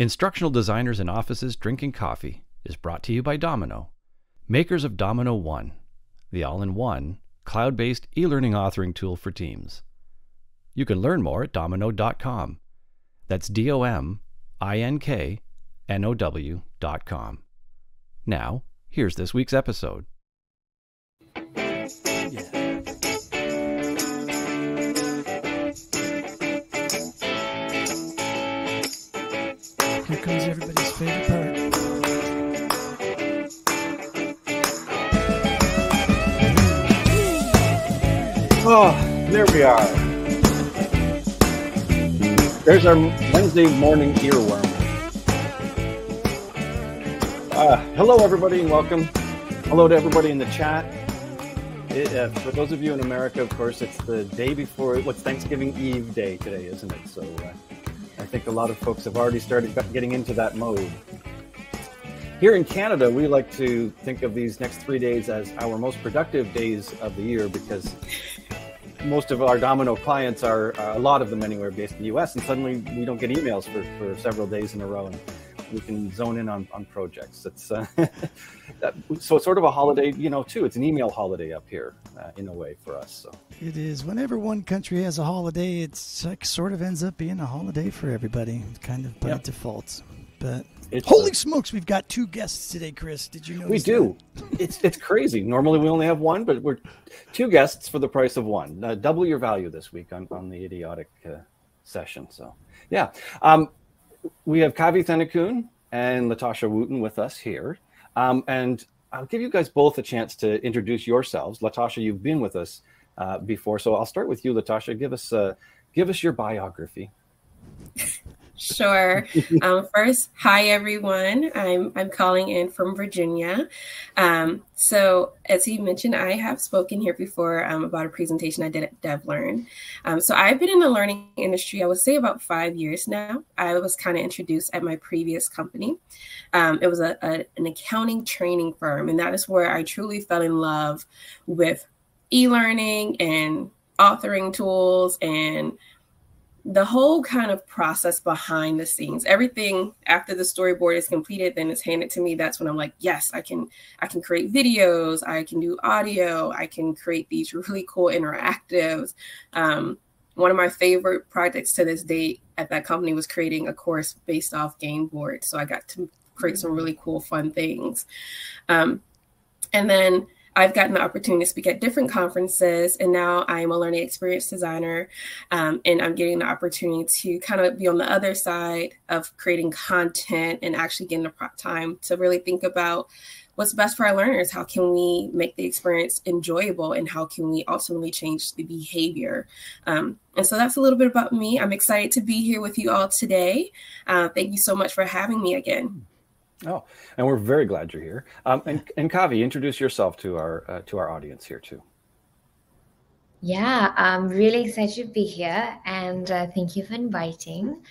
Instructional Designers in Offices Drinking Coffee is brought to you by Domino, makers of Domino One, the all-in-one, cloud-based e-learning authoring tool for teams. You can learn more at domino.com. That's DOMINKNOW.com. Now, here's this week's episode. Here comes everybody's favorite part. Oh, there we are. There's our Wednesday morning earworm. Hello, everybody, and welcome. Hello to everybody in the chat. For those of you in America, of course, it's the day before, what's Thanksgiving Eve day today, isn't it? So I think a lot of folks have already started getting into that mode. Here in Canada, we like to think of these next 3 days as our most productive days of the year because most of our Domino clients are, a lot of them anyway, are based in the US, and suddenly we don't get emails for several days in a row, and we can zone in on projects. It's, so it's sort of a holiday, you know, too. It's an email holiday up here in a way for us. So. It is. Whenever one country has a holiday, it's like sort of ends up being a holiday for everybody, kind of by default. But it's holy smokes, we've got two guests today, Chris. Did you notice? We do. It's crazy. Normally we only have one, but we're two guests for the price of one. Double your value this week on the idiotic session. So yeah, we have Kavindya Thennakoon and LaTarshia Wooten with us here, and I'll give you guys both a chance to introduce yourselves. LaTarshia, you've been with us before, so I'll start with you, LaTarshia. Give us your biography. Sure. First, hi everyone. I'm calling in from Virginia. So as he mentioned, I have spoken here before about a presentation I did at DevLearn. So I've been in the learning industry, I would say about 5 years now. I was kind of introduced at my previous company. It was an accounting training firm, and that is where I truly fell in love with e-learning and authoring tools and the whole kind of process behind the scenes. Everything after the storyboard is completed, then it's handed to me. That's when I'm like, yes, I can create videos, I can do audio, I can create these really cool interactives. One of my favorite projects to this date at that company was creating a course based off game board. So I got to create some really cool, fun things. And then I've gotten the opportunity to speak at different conferences, and now I'm a learning experience designer, and I'm getting the opportunity to kind of be on the other side of creating content and actually getting the time to really think about what's best for our learners. How can we make the experience enjoyable, and how can we ultimately change the behavior? And so that's a little bit about me. I'm excited to be here with you all today. Thank you so much for having me again. Oh, and we're very glad you're here. And Kavi, introduce yourself to our audience here too. Yeah, I'm really excited to be here, and thank you for inviting.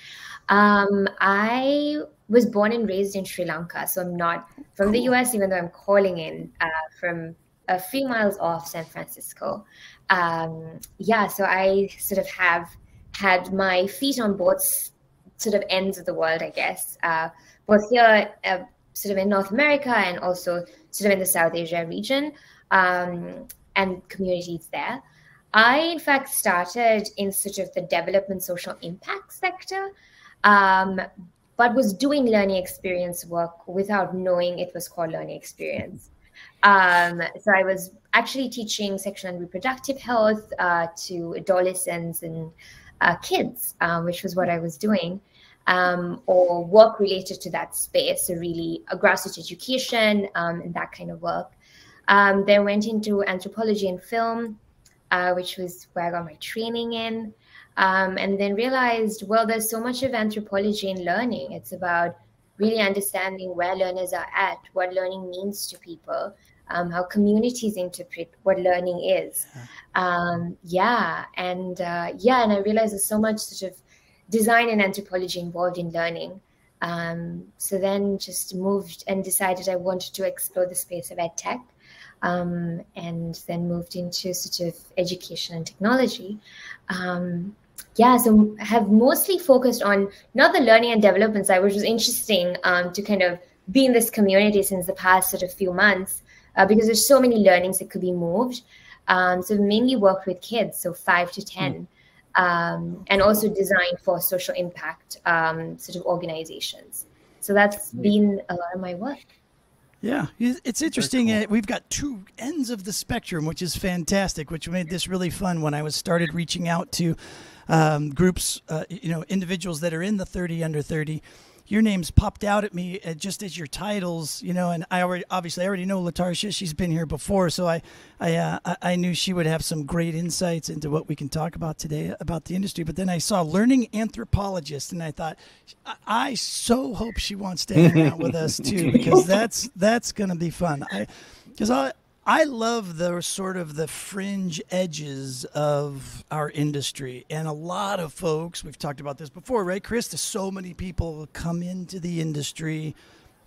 I was born and raised in Sri Lanka, so I'm not from the US, even though I'm calling in from a few miles off San Francisco. Yeah, so I sort of have had my feet on both sort of ends of the world, I guess. Both here sort of in North America and also sort of in the South Asia region and communities there. I, in fact, started in sort of the development social impact sector, but was doing learning experience work without knowing it was called learning experience. So I was actually teaching sexual and reproductive health to adolescents and kids, which was what I was doing. Or work related to that space, so really a grassroots education and that kind of work. Then went into anthropology and film, which was where I got my training in, and then realized, well, there's so much of anthropology in learning. It's about really understanding where learners are at, what learning means to people, how communities interpret what learning is. And I realized there's so much sort of design and anthropology involved in learning. So then just moved and decided I wanted to explore the space of EdTech, and then moved into sort of education and technology. Yeah, so I have mostly focused on not the learning and development side, which was interesting to kind of be in this community since the past sort of few months, because there's so many learnings that could be moved. So we mainly worked with kids, so 5 to 10, and also designed for social impact sort of organizations. So that's been a lot of my work. Yeah, it's interesting. Cool. We've got two ends of the spectrum, which is fantastic, which made this really fun when I was started reaching out to groups, you know, individuals that are in the 30 under 30. Your names popped out at me just as your titles, you know, and I already know LaTarshia. She's been here before, so I knew she would have some great insights into what we can talk about today about the industry. But then I saw learning anthropologist, and I thought, I so hope she wants to hang out with us too, because that's gonna be fun. Because I love the sort of the fringe edges of our industry, and a lot of folks, we've talked about this before, right, Chris? There's so many people who come into the industry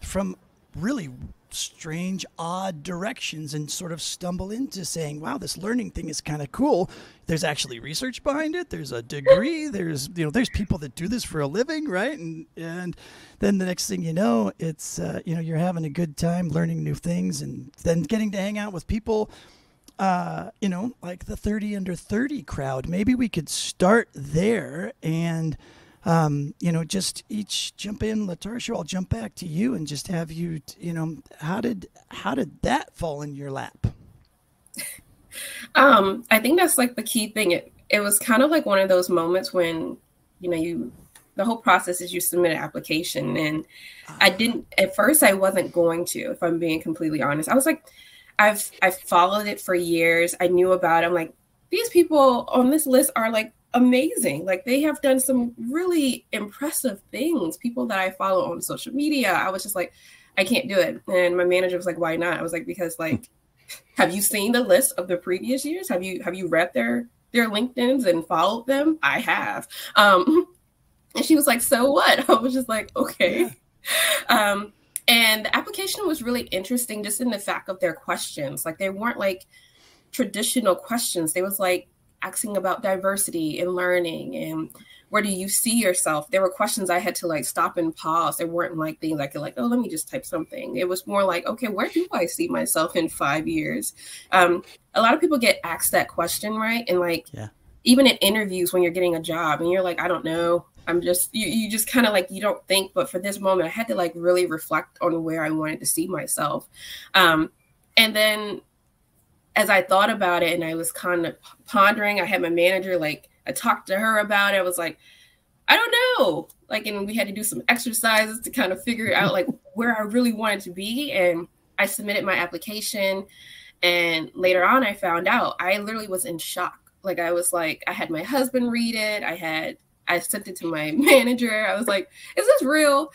from really strange, odd directions and sort of stumble into saying, wow, this learning thing is kind of cool. There's actually research behind it. There's a degree. There's, you know, there's people that do this for a living, right? And then the next thing you know, it's, you know, you're having a good time learning new things and then getting to hang out with people, you know, like the 30 under 30 crowd. Maybe we could start there and, you know, just each jump in. LaTarshia, I'll jump back to you and just have you, you know, how did that fall in your lap? I think that's like the key thing. It was kind of like one of those moments when, you know, the whole process is you submit an application, and at first I wasn't going to, if I'm being completely honest. I was like, I've followed it for years. I knew about it. I'm like, these people on this list are like amazing. Like, they have done some really impressive things. People that I follow on social media. I was just like, I can't do it. And my manager was like, why not? I was like, because, like, have you seen the list of the previous years? Have you read their LinkedIn's and followed them? I have. And she was like, so what? I was just like, okay. Yeah. And the application was really interesting just in the fact of their questions. Like, they weren't like traditional questions. They was like asking about diversity in learning and where do you see yourself? There were questions I had to like stop and pause. There weren't like things I could like, oh, let me just type something. It was more like, okay, where do I see myself in 5 years? A lot of people get asked that question, right? And like, yeah, even in interviews when you're getting a job and you're like, I don't know, I'm just, you just kind of like, you don't think, but for this moment, I had to like really reflect on where I wanted to see myself. And then as I thought about it and I was kind of pondering, I had my manager, like, I talked to her about it. I was like, I don't know. Like, and we had to do some exercises to kind of figure out like where I really wanted to be. And I submitted my application. And later on, I found out, I literally was in shock. Like, I was like, I had my husband read it. I sent it to my manager. I was like, is this real?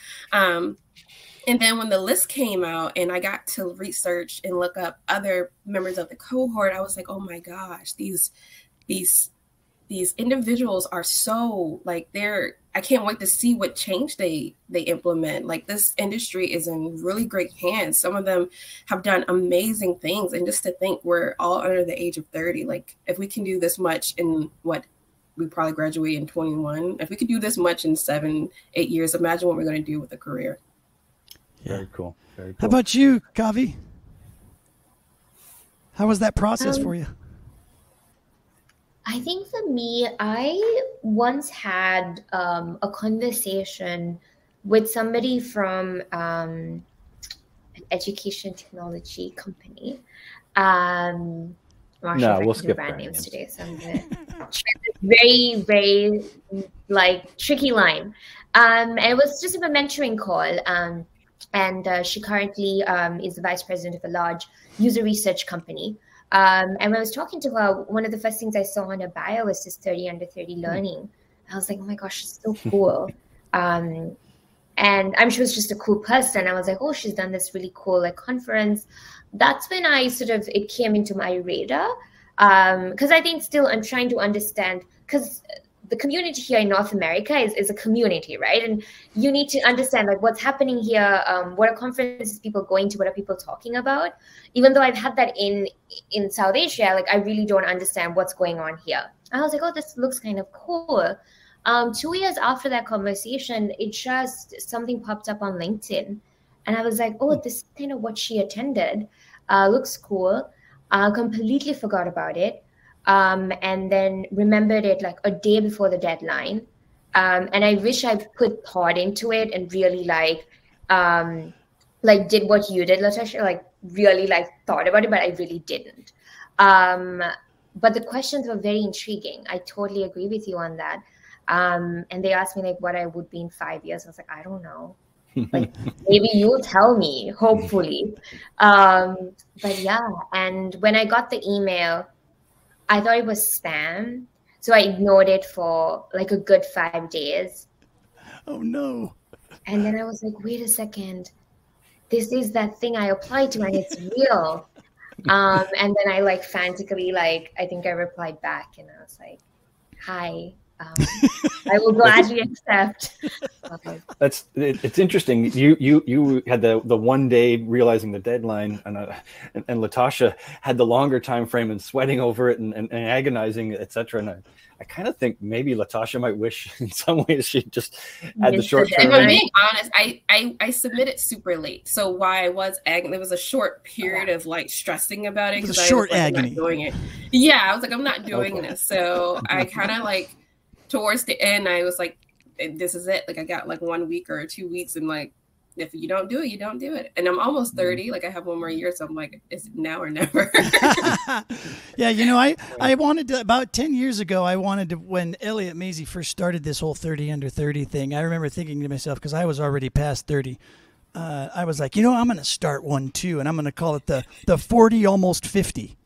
And then when the list came out and I got to research and look up other members of the cohort, I was like, oh my gosh, these individuals are so like, I can't wait to see what change they implement. Like, this industry is in really great hands. Some of them have done amazing things. And just to think we're all under the age of 30, like, if we can do this much in what, we probably graduate in 21. If we could do this much in 7-8 years, imagine what we're going to do with a career. Yeah. Very cool. Very cool. How about you, Kavi? How was that process for you? I think for me, I once had a conversation with somebody from an education technology company. No, we'll skip brand names today. So I'm going to try this very, very like tricky line. And it was just a mentoring call. And she currently is the vice president of a large user research company. And when I was talking to her, one of the first things I saw on her bio was this 30 under 30 learning. I was like, oh my gosh, it's so cool. And I'm sure she was just a cool person. I was like, oh, she's done this really cool like conference. That's when I sort of, it came into my radar. Because I think still I'm trying to understand, because the community here in North America is a community, right? And you need to understand like what's happening here, what are conferences people going to, what are people talking about? Even though I've had that in South Asia, like I really don't understand what's going on here. I was like, oh, this looks kind of cool. 2 years after that conversation, it just, something popped up on LinkedIn. And I was like, oh, this is kind of what she attended. Looks cool. Completely forgot about it. And then remembered it like a day before the deadline. And I wish I put thought into it and really like did what you did, LaTarshia, like really like thought about it, but I really didn't. But the questions were very intriguing. I totally agree with you on that. And they asked me like what I would be in 5 years. I was like, I don't know. Like maybe you'll tell me, hopefully. But yeah, and when I got the email, I thought it was spam, so I ignored it for like a good 5 days. Oh no. And then I was like, wait a second. This is that thing I applied to and it's real. And then I like frantically, like, I think I replied back and I was like, hi, I will gladly accept. That's, it's interesting. You had the one day realizing the deadline, and LaTarshia had the longer time frame and sweating over it and agonizing, etc. And I kind of think maybe LaTarshia might wish in some ways she just had the short term. If I'm being honest, I submitted super late, so why I was agony, there was a short period of like stressing about it because I was like, I'm not doing it. Yeah, I was like, I'm not doing this. So I kind of like, towards the end, I was like, this is it. Like I got like 1 week or 2 weeks. And like, if you don't do it, you don't do it. And I'm almost 30. Like I have 1 more year. So I'm like, is it now or never? Yeah. You know, I wanted to, about 10 years ago, I wanted to, when Elliot Maisie first started this whole 30 under 30 thing, I remember thinking to myself, cause I was already past 30. I was like, you know, I'm going to start one too. And I'm going to call it the 40, almost 50.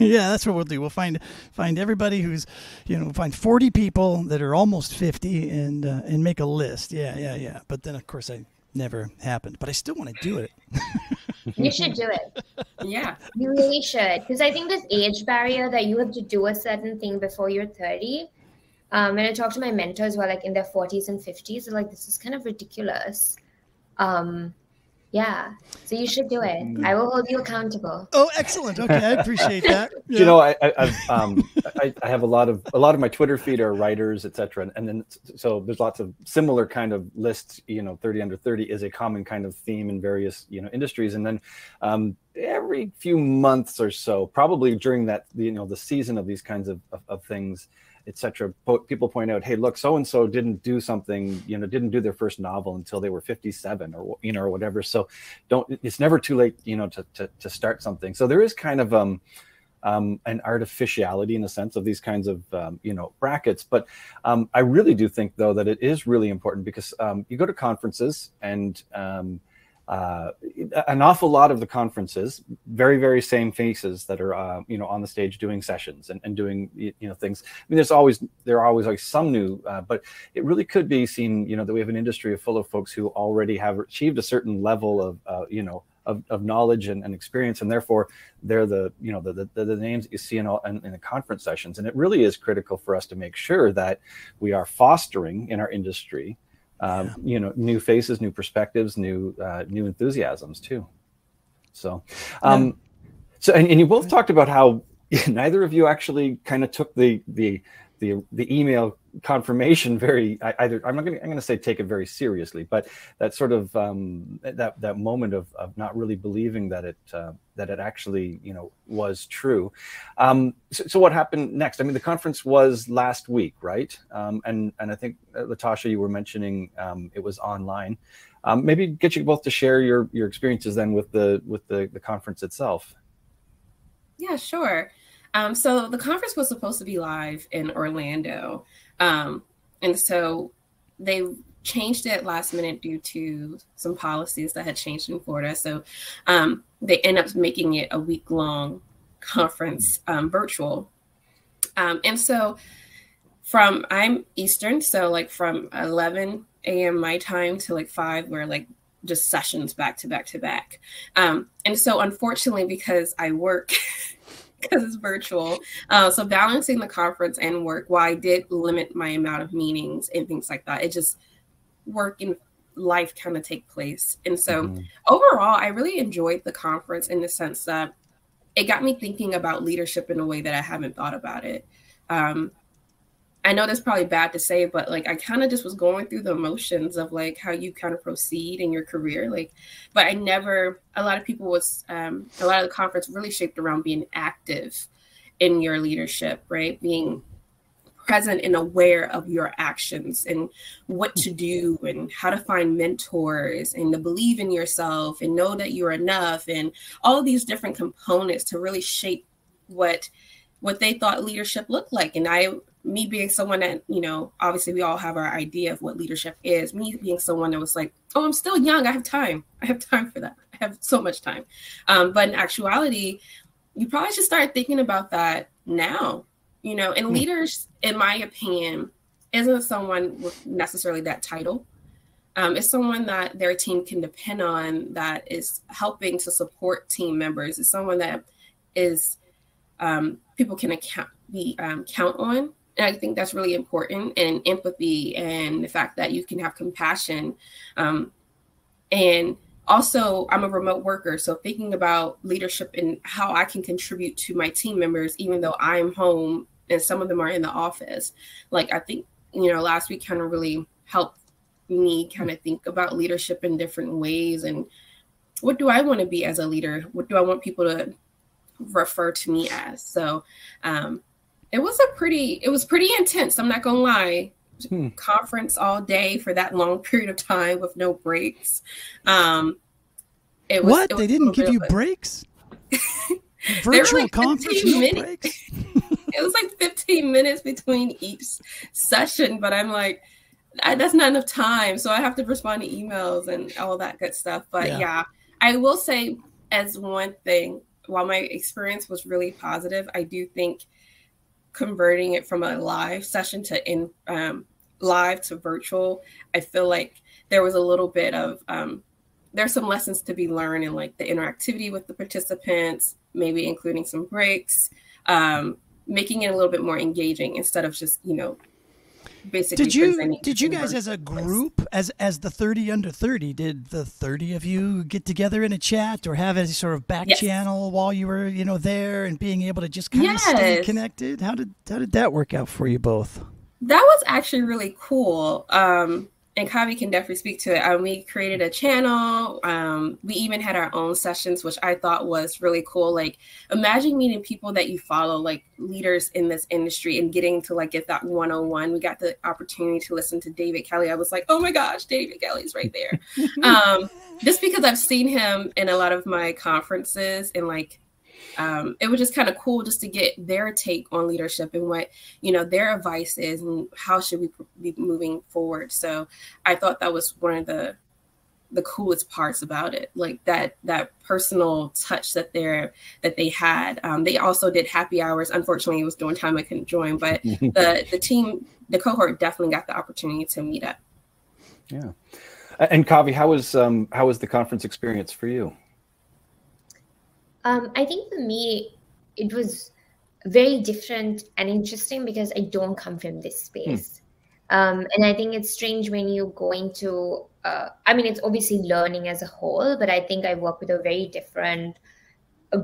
Yeah, that's what we'll do. We'll find everybody who's, you know, find 40 people that are almost 50 and make a list. Yeah. But then of course I never happened, but I still want to do it. You should do it. Yeah, you really should, because I think this age barrier that you have to do a certain thing before you're 30. And I talk to my mentors who are like in their 40s and 50s. They're like, this is kind of ridiculous. Yeah, so you should do it. I will hold you accountable. Oh, excellent. Okay, I appreciate that. Yeah. You know, I have a lot of my Twitter feed are writers, etc. And then so there's lots of similar kind of lists. You know, 30 under 30 is a common kind of theme in various, you know, industries. And then every few months or so, probably during that, you know, the season of these kinds of things, etc. People point out, hey, look, so-and-so didn't do something, you know, didn't do their first novel until they were 57 or, you know, or whatever. So don't, it's never too late, you know, to start something. So there is kind of an artificiality in a sense of these kinds of, you know, brackets. But I really do think, though, that it is really important because you go to conferences and an awful lot of the conferences, very, very same faces that are, you know, on the stage doing sessions and doing, you know, things. I mean, there are always like some new, but it really could be seen, you know, that we have an industry full of folks who already have achieved a certain level of, you know, of knowledge and experience, and therefore they're the, you know, the names that you see in the conference sessions. And it really is critical for us to make sure that we are fostering in our industry, you know, new faces, new perspectives, new enthusiasms too. So, and you both talked about how neither of you actually kind of took the email confirmation very, either, I'm going to say take it very seriously, but that sort of, that moment of not really believing that it actually, you know, was true. So what happened next? I mean, the conference was last week, right? And I think LaTarshia, you were mentioning, it was online. Maybe get you both to share your experiences then with the conference itself. Yeah, sure. So the conference was supposed to be live in Orlando. And so they changed it last minute due to some policies that had changed in Florida. So they end up making it a week-long conference, virtual. And so I'm Eastern, so like from 11 a.m. my time to like 5, we're like just sessions back to back to back. And so unfortunately, because I work because it's virtual. So balancing the conference and work, while I did limit my amount of meetings and things like that, it just work and life kind of take place. And so overall, I really enjoyed the conference in the sense that it got me thinking about leadership in a way that I haven't thought about it. I know that's probably bad to say, but like I kind of just was going through the emotions of like how you kind of proceed in your career. Like, but I never, a lot of people was, a lot of the conference really shaped around being active in your leadership, right? Being present and aware of your actions and what to do and how to find mentors and to believe in yourself and know that you're enough and all of these different components to really shape what they thought leadership looked like. And me being someone that, you know, obviously we all have our idea of what leadership is, me being someone that was like, oh, I'm still young. I have time. I have time for that. I have so much time. But in actuality, you probably should start thinking about that now, you know, and leaders, in my opinion, isn't someone with necessarily that title. It's someone that their team can depend on, that is helping to support team members. It's someone that is people can count on. And I think that's really important, and empathy and the fact that you can have compassion. And also I'm a remote worker. So thinking about leadership and how I can contribute to my team members, even though I'm home and some of them are in the office. Like I think, you know, last week kind of really helped me kind of think about leadership in different ways. And what do I want to be as a leader? What do I want people to refer to me as? So, It was pretty intense. I'm not going to lie. Conference all day for that long period of time with no breaks. What? They didn't give you breaks? Virtual conference, no breaks? It was like 15 minutes between each session, but I'm like, that's not enough time. So I have to respond to emails and all that good stuff. But yeah, I will say as one thing, while my experience was really positive, I do think converting it from a live session to live to virtual, I feel like there was a little bit of, there's some lessons to be learned in like the interactivity with the participants, maybe including some breaks, making it a little bit more engaging instead of just, you know, basically. Did you guys as a group, as the 30 under 30, did the 30 of you get together in a chat or have a sort of back channel while you were, you know, there and being able to just kind of stay connected? How did that work out for you both? That was actually really cool. And Kavi can definitely speak to it. We created a channel. We even had our own sessions, which I thought was really cool. Like, imagine meeting people that you follow, like leaders in this industry, and getting to like get that one-on-one. We got the opportunity to listen to David Kelly. I was like, oh my gosh, David Kelly's right there. Just because I've seen him in a lot of my conferences, and like, it was just kind of cool just to get their take on leadership and what, you know, their advice is and how should we be moving forward. So I thought that was one of the coolest parts about it, like that personal touch that they had. They also did happy hours. Unfortunately, it was during time I couldn't join, but the cohort definitely got the opportunity to meet up. Yeah. And Kavi, how was the conference experience for you? I think for me, it was very different and interesting because I don't come from this space. And I think it's strange when you're going to, I mean, it's obviously learning as a whole, but I think I work with a very different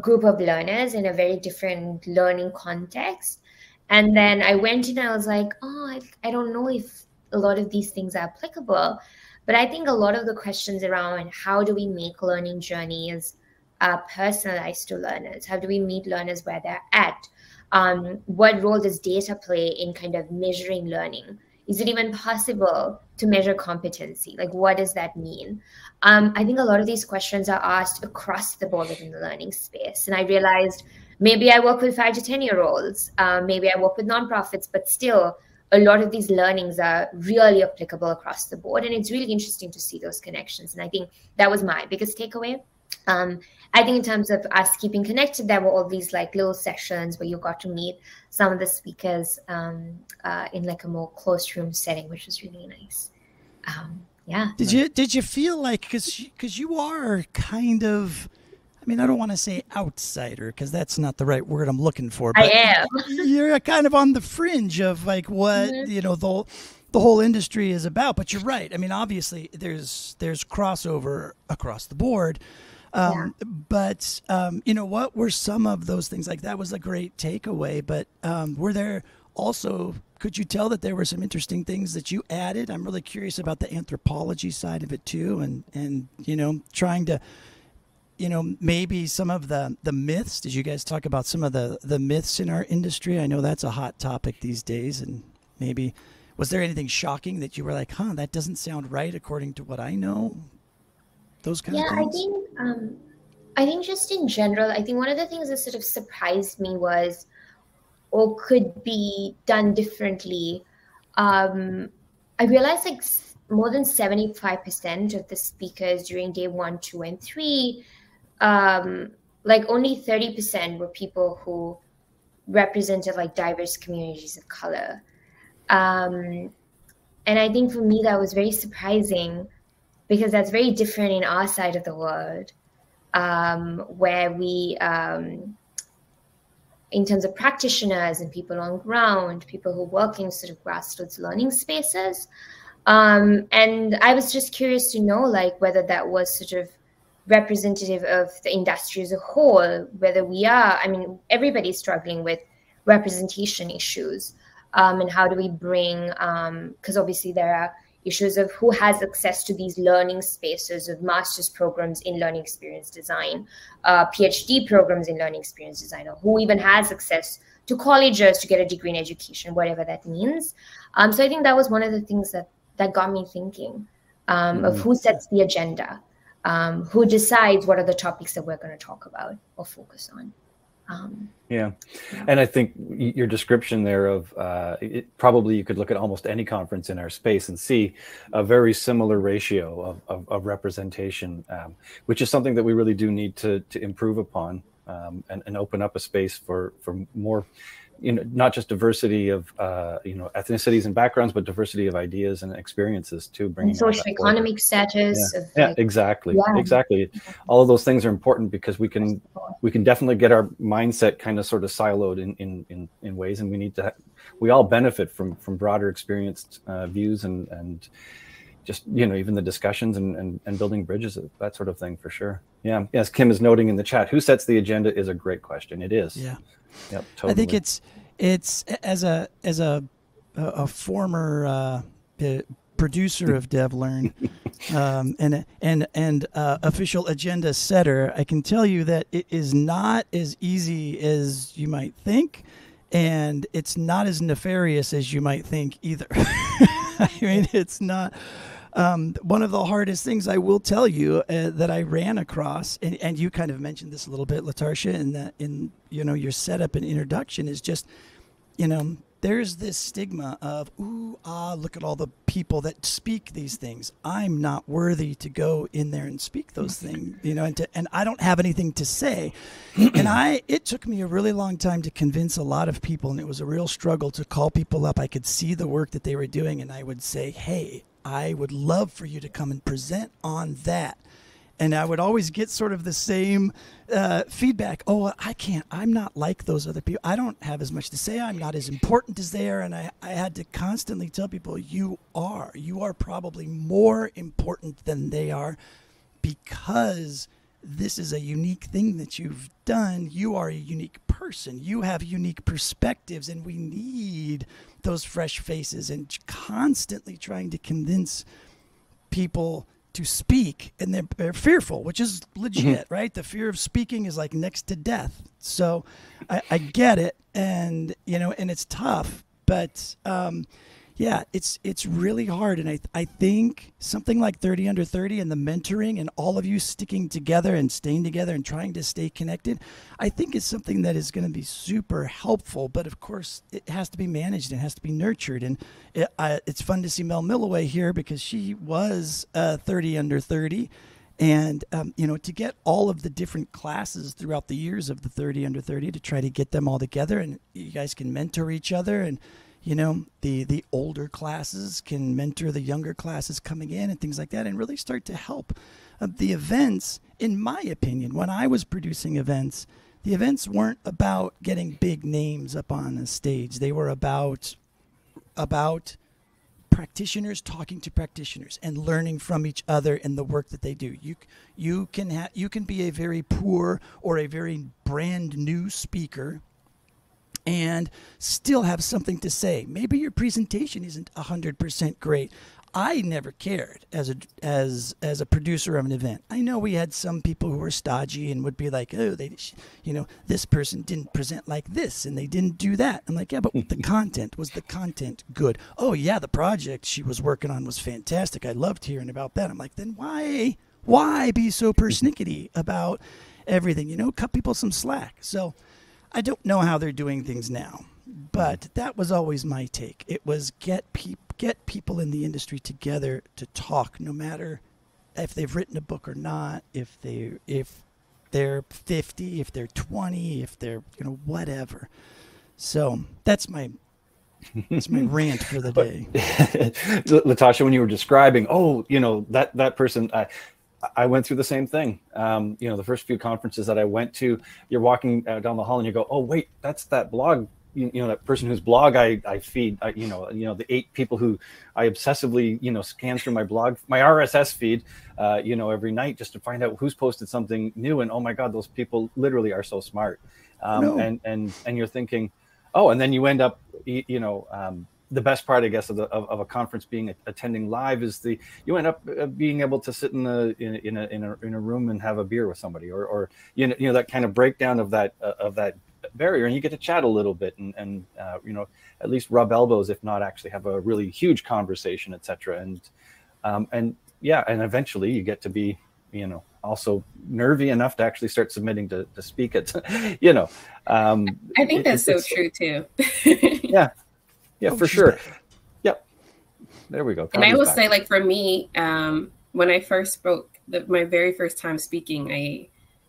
group of learners in a very different learning context. And then I went in and I was like, oh, I don't know if a lot of these things are applicable. But I think a lot of the questions around how do we make learning journeys personalized to learners? How do we meet learners where they're at? What role does data play in kind of measuring learning? Is it even possible to measure competency? Like, what does that mean? I think a lot of these questions are asked across the board within the learning space. And I realized maybe I work with 5 to 10-year-olds, maybe I work with nonprofits, but still a lot of these learnings are really applicable across the board. And it's really interesting to see those connections. And I think that was my biggest takeaway. I think in terms of us keeping connected, there were all these like little sessions where you got to meet some of the speakers in like a more closed room setting, which was really nice. Yeah. Did you feel like, because you are kind of, I mean, I don't want to say outsider because that's not the right word I'm looking for. But I am. You're kind of on the fringe of like what, you know, the whole industry is about. But you're right. I mean, obviously, there's crossover across the board. But, you know, what were some of those things? Like that was a great takeaway. But were there also, could you tell that there were some interesting things that you added? I'm really curious about the anthropology side of it, too. And you know, trying to, you know, maybe some of the myths. Did you guys talk about some of the myths in our industry? I know that's a hot topic these days. And maybe was there anything shocking that you were like, huh, that doesn't sound right according to what I know? Those kind of things? I think just in general, I think one of the things that sort of surprised me was, or could be done differently. I realized like more than 75% of the speakers during day 1, 2, and 3, like only 30% were people who represented like diverse communities of color. And I think for me, that was very surprising, because that's very different in our side of the world, where we, in terms of practitioners and people on ground, people who work in sort of grassroots learning spaces. And I was just curious to know, like, whether that was sort of representative of the industry as a whole, whether we are, I mean, everybody's struggling with representation issues, and how do we bring, because obviously there are issues of who has access to these learning spaces of master's programs in learning experience design, PhD programs in learning experience design, or who even has access to colleges to get a degree in education, whatever that means. So I think that was one of the things that got me thinking of who sets the agenda, who decides what are the topics that we're going to talk about or focus on. And I think your description there of probably you could look at almost any conference in our space and see a very similar ratio of representation, which is something that we really do need to improve upon, and open up a space for more, you know, not just diversity of you know, ethnicities and backgrounds, but diversity of ideas and experiences too. Bringing social economic status. Yeah. Exactly. All of those things are important because we can definitely get our mindset kind of sort of siloed in ways, and we need to. We all benefit from broader experienced views and just, you know, even the discussions and building bridges, that sort of thing, for sure. Yeah. As Kim is noting in the chat, who sets the agenda is a great question. It is. Yeah. Yep, totally. I think it's as a former producer of DevLearn and official agenda setter, I can tell you that it is not as easy as you might think, and it's not as nefarious as you might think either. I mean, it's not. One of the hardest things I will tell you that I ran across, and you kind of mentioned this a little bit, LaTarshia, in you know, your setup and introduction, is just, you know, there's this stigma of, ooh, ah, look at all the people that speak these things. I'm not worthy to go in there and speak those things, you know, and I don't have anything to say. And it took me a really long time to convince a lot of people, and it was a real struggle to call people up. I could see the work that they were doing, and I would say, hey, I would love for you to come and present on that. And I would always get sort of the same feedback. Oh, I'm not like those other people. I don't have as much to say. I'm not as important as they are. And I had to constantly tell people, you are probably more important than they are, because this is a unique thing that you've done. You are a unique person. You have unique perspectives, and we need those fresh faces, and constantly trying to convince people to speak, and they're fearful, which is legit, right? The fear of speaking is like next to death. So I get it. And, you know, and it's tough, but, yeah, it's really hard. And I think something like 30 under 30 and the mentoring and all of you sticking together and staying together and trying to stay connected, I think is something that is going to be super helpful. But of course, it has to be managed. It has to be nurtured. And it's fun to see Mel Millaway here, because she was 30 under 30. And, you know, to get all of the different classes throughout the years of the 30 under 30 to try to get them all together, and you guys can mentor each other and you know, the older classes can mentor the younger classes coming in and things like that, and really start to help the events. In my opinion, when I was producing events, the events weren't about getting big names up on the stage. They were about practitioners talking to practitioners and learning from each other and the work that they do. You can be a very poor or a very brand new speaker and still have something to say. Maybe your presentation isn't 100% great. I never cared as a producer of an event. I know we had some people who were stodgy and would be like, oh, they, you know, this person didn't present like this and they didn't do that. I'm like, yeah, but the content, was the content good? Oh yeah, the project she was working on was fantastic. I loved hearing about that. I'm like, then why be so persnickety about everything? You know, cut people some slack. So I don't know how they're doing things now, but that was always my take. It was get people in the industry together to talk, no matter if they've written a book or not, if they're 50, if they're 20, if they're, you know, whatever. So that's my rant for the day. LaTarshia, when you were describing, oh, you know, that person, I went through the same thing. You know, the first few conferences that I went to, you're walking down the hall and you go, oh wait, that's that blog. You know, that person whose blog I feed, you know, the 8 people who I obsessively, you know, scan through my blog, my RSS feed, you know, every night just to find out who's posted something new. And oh my God, those people literally are so smart. And you're thinking, oh, and then you end up, you know, the best part, I guess, of a conference being attending live is you end up being able to sit in a room and have a beer with somebody, or you know that kind of breakdown of that barrier, and you get to chat a little bit and you know, at least rub elbows, if not actually have a really huge conversation, etc. And yeah, and eventually you get to be, you know, also nervy enough to actually start submitting to speak it, you know. I think that's so true too. yeah, for sure. Yep. There we go. And I will say, like, for me, when I first spoke, my very first time speaking,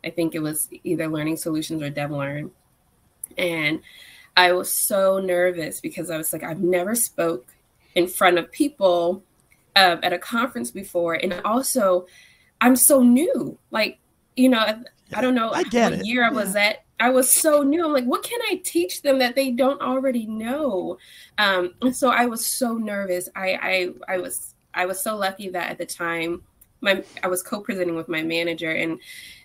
I think it was either Learning Solutions or DevLearn. And I was so nervous because I was like, I've never spoke in front of people at a conference before. And also, I'm so new. Like, you know, I don't know what year I was at. I was so new. I'm like, what can I teach them that they don't already know? And so I was so nervous. I was so lucky that at the time, I was co-presenting with my manager, and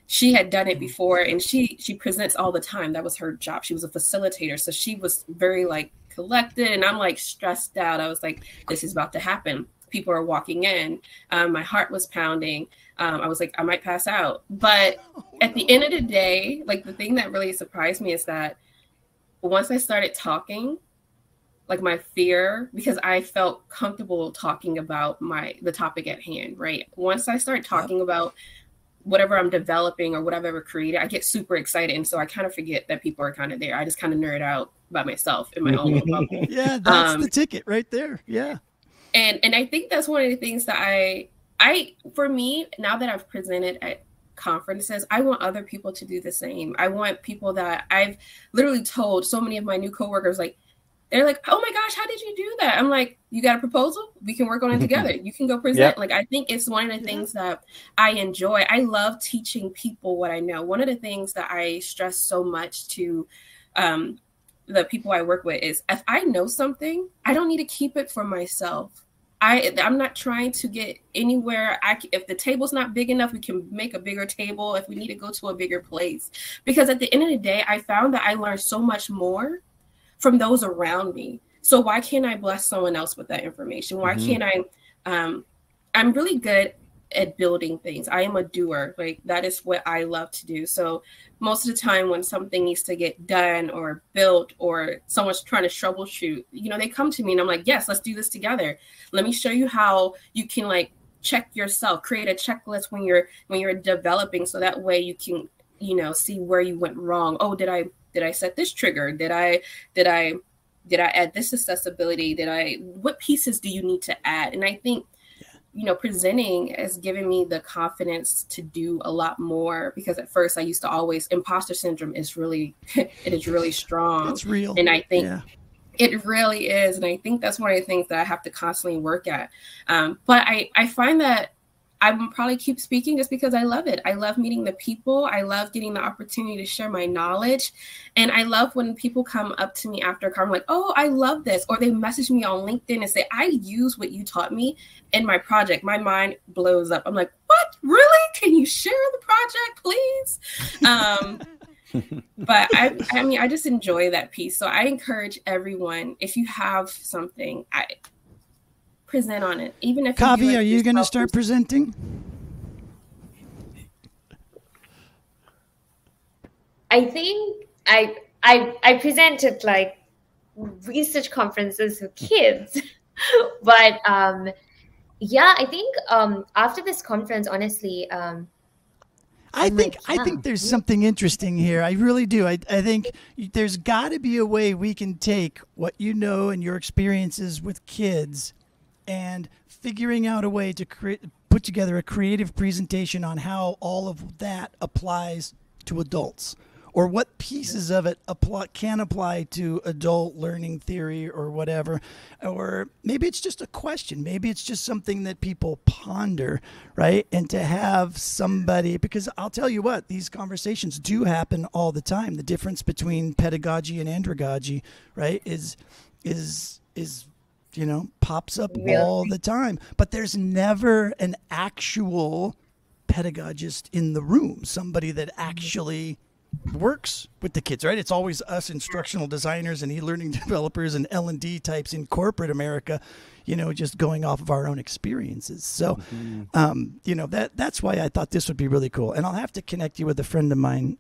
she had done it before, and she presents all the time. That was her job. She was a facilitator. So she was very, like, collected, and I'm, like, stressed out. I was like, this is about to happen. People are walking in. My heart was pounding. I was like, I might pass out. But at the end of the day, like, the thing that really surprised me is that once I started talking, like, my fear, because I felt comfortable talking about the topic at hand, right? Once I started talking about whatever I'm developing or whatever I've ever created, I get super excited. And so I kind of forget that people are kind of there. I just kind of nerd out by myself in my own little bubble. Yeah, that's the ticket right there. Yeah. And I think that's one of the things that I for me, now that I've presented at conferences, I want other people to do the same. I want people that I've literally told so many of my new coworkers, like, they're like, oh my gosh, how did you do that? I'm like, you got a proposal? We can work on it together. You can go present. Yep. Like, I think it's one of the things that I enjoy. I love teaching people what I know. One of the things that I stress so much to the people I work with is, if I know something, I don't need to keep it for myself. I'm not trying to get anywhere. If the table's not big enough, we can make a bigger table. If we need to go to a bigger place. Because at the end of the day, I found that I learned so much more from those around me. So why can't I bless someone else with that information? Why can't I, I'm really good at building things. I am a doer, like, that is what I love to do. So most of the time when something needs to get done or built or someone's trying to troubleshoot, you know, they come to me and I'm like, yes, let's do this together. Let me show you how you can, like, check yourself, create a checklist when you're developing. So that way you can, you know, see where you went wrong. Oh, did I set this trigger? Did I add this accessibility? What pieces do you need to add? And I think, you know, presenting has given me the confidence to do a lot more, because at first I used to always, imposter syndrome is really, it is really strong. It's real. And I think It really is. And I think that's one of the things that I have to constantly work at. But I find that I will probably keep speaking just because I love it. I love meeting the people. I love getting the opportunity to share my knowledge. And I love when people come up to me after a conversation like, oh, I love this. Or they message me on LinkedIn and say, I use what you taught me in my project. My mind blows up. I'm like, what? Really? Can you share the project, please? But I mean, I just enjoy that piece. So I encourage everyone, if you have something, present on it. Even if Kavi, are you going to start presenting? I think I present at like research conferences for kids, but yeah, I think after this conference, honestly, I think there's something interesting here. I really do. I think there's got to be a way we can take what you know and your experiences with kids, and figuring out a way to put together a creative presentation on how all of that applies to adults, or what pieces of it can apply to adult learning theory or whatever. Or maybe it's just a question. Maybe it's just something that people ponder, right? And to have somebody, because I'll tell you what, these conversations do happen all the time. The difference between pedagogy and andragogy, right, is you know, pops up all the time, but there's never an actual pedagogist in the room, somebody that actually works with the kids, right? It's always us instructional designers and e-learning developers and L&D types in corporate America, you know, just going off of our own experiences. So, you know, that's why I thought this would be really cool. And I'll have to connect you with a friend of mine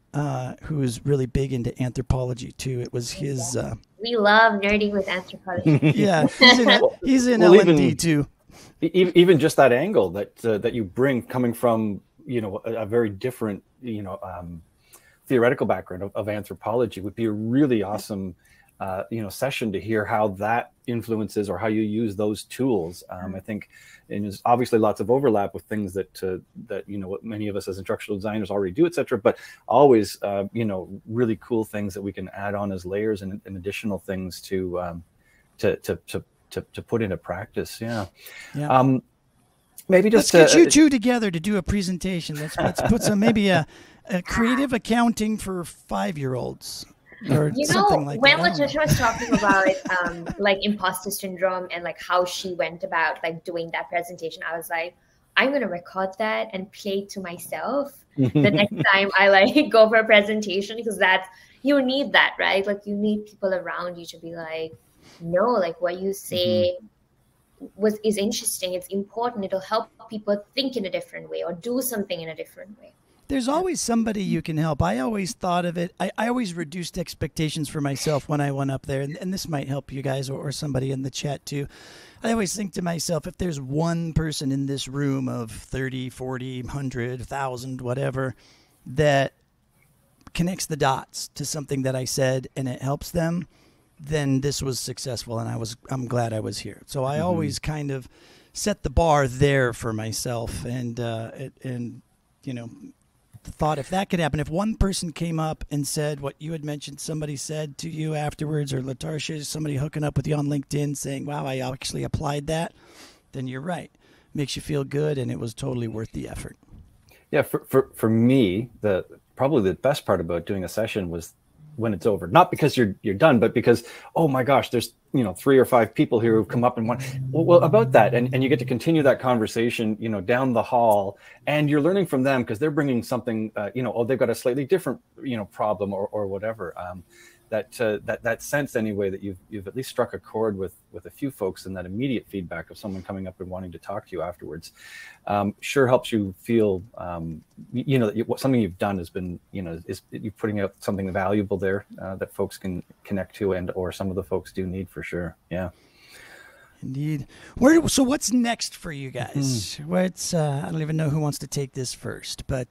who is really big into anthropology too. It was his... we love nerding with anthropology. Yeah, he's in L&D too. Even just that angle that you bring, coming from, you know, a very different, you know, theoretical background of anthropology, would be a really awesome, you know, session to hear how that influences or how you use those tools. I think, and there's obviously lots of overlap with things that you know, what many of us as instructional designers already do, etc. But always, you know, really cool things that we can add on as layers and additional things to put into practice. Yeah. Yeah. Maybe just let's get you two together to do a presentation. Let's put some maybe a creative accounting for 5-year-olds or you something know, like when that. When LaTarshia was talking about like imposter syndrome and like how she went about like doing that presentation, I was like, I'm going to record that and play to myself the next time I like go for a presentation, because that's, you need that, right? Like you need people around you to be like, no, like what you say is interesting. It's important. It'll help people think in a different way or do something in a different way. There's always somebody you can help. I always thought of it. I always reduced expectations for myself when I went up there. And this might help you guys or somebody in the chat too. I always think to myself, if there's one person in this room of 30, 40, 100, 1,000, whatever, that connects the dots to something that I said and it helps them, then this was successful. And I'm glad I was here. So I always kind of set the bar there for myself, and you know, thought if that could happen, if one person came up and said what you had mentioned, somebody said to you afterwards, or LaTarshia, somebody hooking up with you on LinkedIn saying, wow, I actually applied that, then you're right. Makes you feel good, and it was totally worth the effort. Yeah, for me, probably the best part about doing a session was when it's over, not because you're done, but because, oh my gosh, there's, you know, 3 or 5 people here who've come up and want, well, about that. And you get to continue that conversation, you know, down the hall, and you're learning from them because they're bringing something, you know, oh, they've got a slightly different, you know, problem or whatever. That sense anyway, that you've at least struck a chord with a few folks, and that immediate feedback of someone coming up and wanting to talk to you afterwards, sure helps you feel, you know, that something you've done has been, you know, you're putting out something valuable there that folks can connect to, and or some of the folks do need for sure. Yeah. Indeed. So what's next for you guys? I don't even know who wants to take this first, but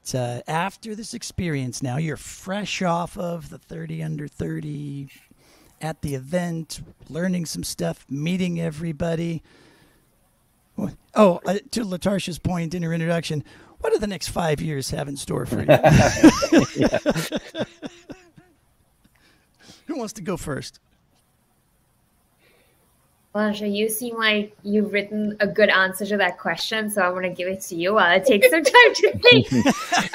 after this experience now, you're fresh off of the 30 under 30 at the event, learning some stuff, meeting everybody. Oh, to LaTarshia's point in her introduction, what do the next 5 years have in store for you? Who wants to go first? LaTarshia, you seem like you've written a good answer to that question, so I want to give it to you while I take some time to think.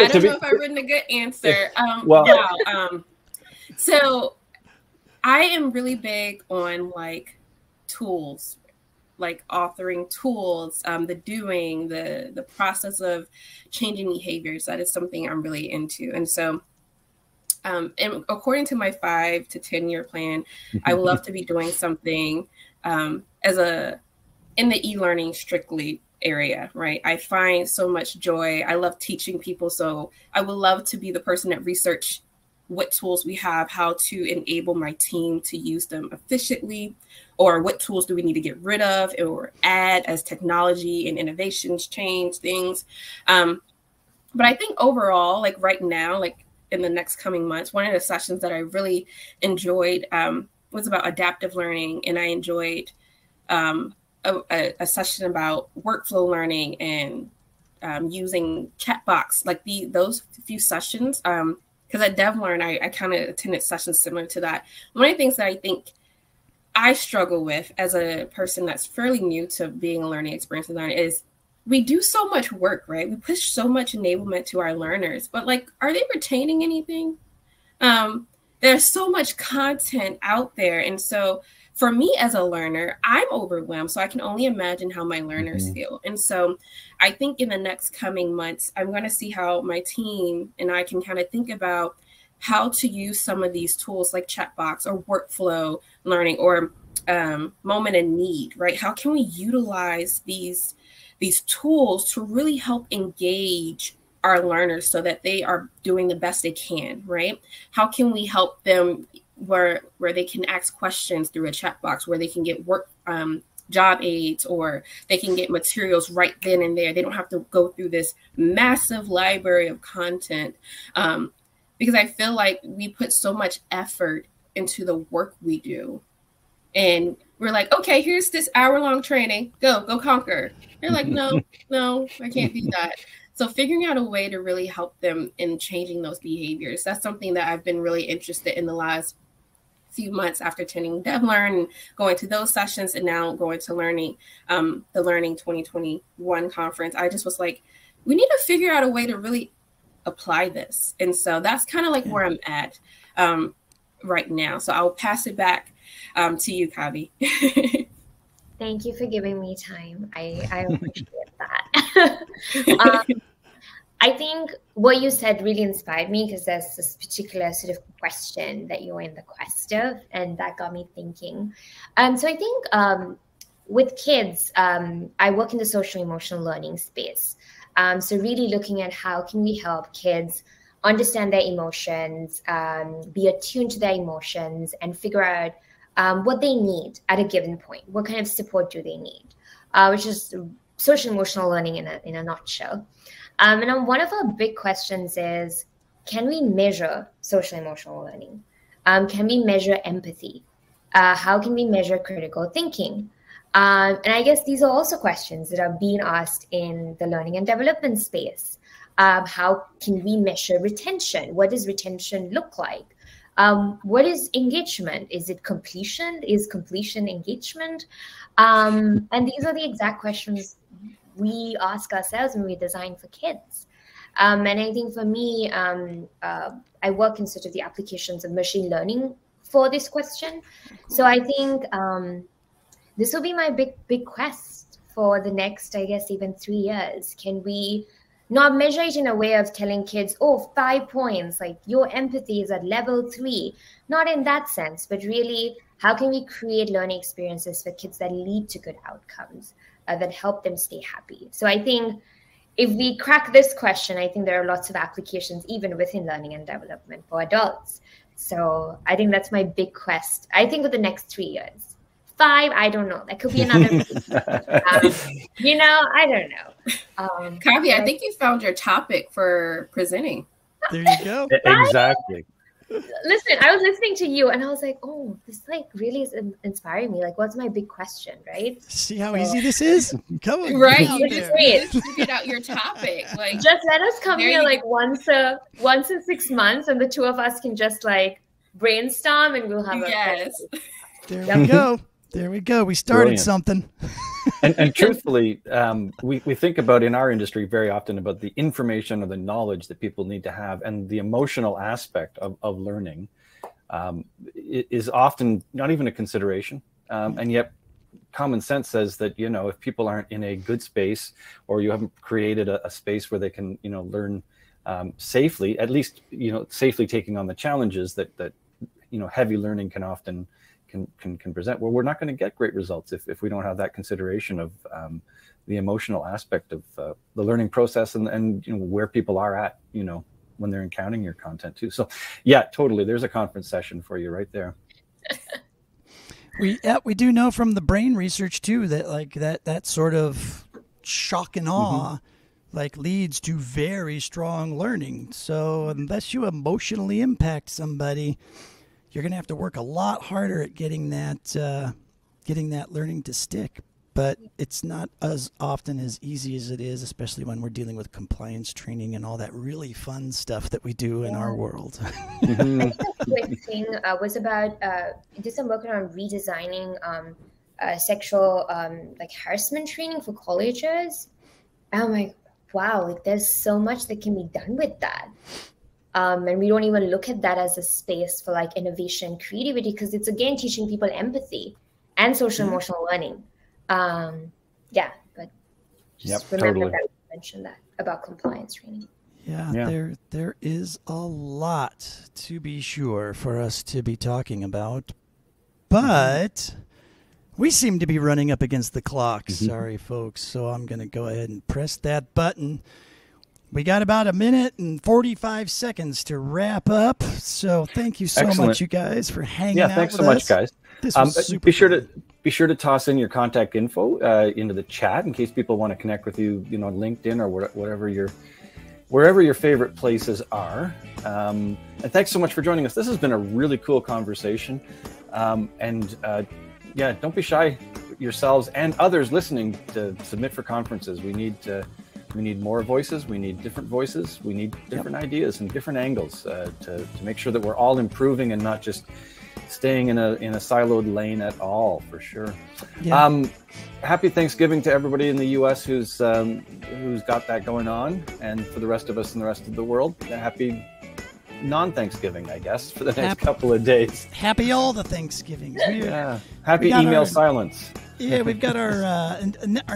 I don't know if I've written a good answer. So I am really big on like tools, like authoring tools, the doing, the process of changing behaviors. That is something I'm really into. And so and according to my 5 to 10 year plan, I would love to be doing something in the e-learning strictly area, right? I find so much joy. I love teaching people. So I would love to be the person that research what tools we have, how to enable my team to use them efficiently, or what tools do we need to get rid of or add as technology and innovations change things. But I think overall, like right now, like in the next coming months, one of the sessions that I really enjoyed was about adaptive learning, and I enjoyed a session about workflow learning and using chat box, like those few sessions. Because at DevLearn, I kind of attended sessions similar to that. One of the things that I think I struggle with as a person that's fairly new to being a learning experience designer is we do so much work, right? We push so much enablement to our learners, but like, are they retaining anything? There's so much content out there. And so for me as a learner, I'm overwhelmed. So I can only imagine how my learners feel. And so I think in the next coming months, I'm going to see how my team and I can kind of think about how to use some of these tools like Chatbox or workflow learning or moment in need, right? How can we utilize these tools to really help engage our learners so that they are doing the best they can, right? How can we help them where they can ask questions through a chat box, where they can get work job aids, or they can get materials right then and there. They don't have to go through this massive library of content because I feel like we put so much effort into the work we do. And we're like, okay, here's this hour-long training. Go conquer. They're like, no, I can't do that. So figuring out a way to really help them in changing those behaviors, that's something that I've been really interested in the last few months after attending DevLearn and going to those sessions and now going to learning, the Learning 2021 conference. I just was like, we need to figure out a way to really apply this. And so that's kind of like where I'm at right now. So I'll pass it back to you, Kavi. Thank you for giving me time. I appreciate that. I think what you said really inspired me because there's this particular sort of question that you were in the quest of, and that got me thinking. So I think with kids, I work in the social emotional learning space. So really looking at how can we help kids understand their emotions, be attuned to their emotions, and figure out what they need at a given point. What kind of support do they need? Which is social emotional learning in a nutshell. And one of our big questions is, can we measure social emotional learning? Can we measure empathy? How can we measure critical thinking? And I guess these are also questions that are being asked in the learning and development space. How can we measure retention? What does retention look like? What is engagement? Is it completion? Is completion engagement? And these are the exact questions we ask ourselves when we design for kids. And I think for me, I work in sort of the applications of machine learning for this question. So I think this will be my big quest for the next, I guess, even 3 years. Can we not measure it in a way of telling kids, oh, 5 points, like your empathy is at level 3, not in that sense, but really how can we create learning experiences for kids that lead to good outcomes, that help them stay happy? So I think if we crack this question, I think there are lots of applications even within learning and development for adults. So I think that's my big quest, I think, for the next 3 years. 5, I don't know. That could be another. I don't know. Kavi, I think you found your topic for presenting. There you go. Exactly. Listen, I was listening to you and I was like, oh, this like really is inspiring me. Like, what's my big question, right? See how easy this is? Come on. Right. You just figured out your topic. Like, just let us come here like once in 6 months, and the two of us can just like brainstorm and we'll have a. Yes. There we go. There we go. We started something. And truthfully, we think about in our industry very often about the information or the knowledge that people need to have, and the emotional aspect of learning is often not even a consideration. And yet common sense says that, you know, if people aren't in a good space, or you haven't created a space where they can, you know, learn safely, at least, you know, safely taking on the challenges that, you know, heavy learning can often can present, well, we're not going to get great results if we don't have that consideration of the emotional aspect of the learning process, and you know, where people are at, you know, when they're encountering your content too. So yeah, totally. There's a conference session for you right there. We do know from the brain research too, that like that sort of shock and awe, mm-hmm. like leads to very strong learning. So unless you emotionally impact somebody, you're going to have to work a lot harder at getting that learning to stick. But it's not as often as easy as it is, especially when we're dealing with compliance training and all that really fun stuff that we do in our world. Mm-hmm. I think the quick thing was about, did some work around redesigning sexual like harassment training for colleges. I'm like, wow, like there's so much that can be done with that. And we don't even look at that as a space for like innovation and creativity, because it's again teaching people empathy and social emotional learning. Yeah, but just remember that I mentioned that about compliance training. Yeah, yeah, there is a lot to be sure for us to be talking about, but we seem to be running up against the clock. Sorry, folks. So I'm going to go ahead and press that button. We got about a minute and 45 seconds to wrap up. So thank you so much, you guys, for hanging out with us. Yeah, thanks so much, guys. This was super be sure to toss in your contact info into the chat in case people want to connect with you, you know, on LinkedIn or whatever wherever your favorite places are. And thanks so much for joining us. This has been a really cool conversation. Yeah, don't be shy yourselves and others listening to submit for conferences. We need more voices. We need different voices. We need different ideas and different angles to make sure that we're all improving and not just staying in a siloed lane at all, for sure. Yeah. Happy Thanksgiving to everybody in the U.S. Who's got that going on, and for the rest of us in the rest of the world, happy non-Thanksgiving, I guess, for the next couple of days. Happy all the Thanksgivings. Yeah. Happy email silence. Yeah, we've got our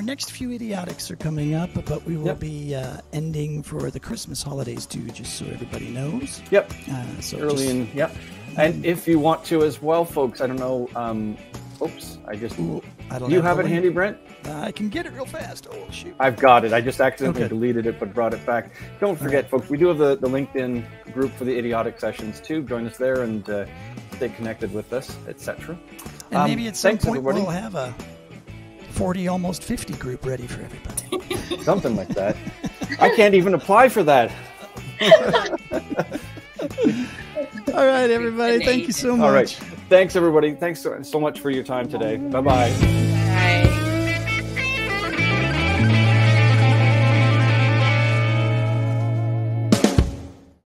next few idiotics are coming up, but we will be ending for the Christmas holidays too, just so everybody knows. Yep. So early in, yep. And if you want to as well, folks, I don't know. Oops, I just. Ooh, I don't. You have it handy, Brent? I can get it real fast. Oh shoot! I've got it. I just accidentally deleted it, but brought it back. Don't forget, folks, we do have the LinkedIn group for the idiotic sessions too. Join us there and stay connected with us, etc. And maybe at some point we'll have a 40, almost 50 group ready for everybody. Something like that. I can't even apply for that. All right, everybody. Thank you so much. All right. Thanks, everybody. Thanks so much for your time today. Bye-bye.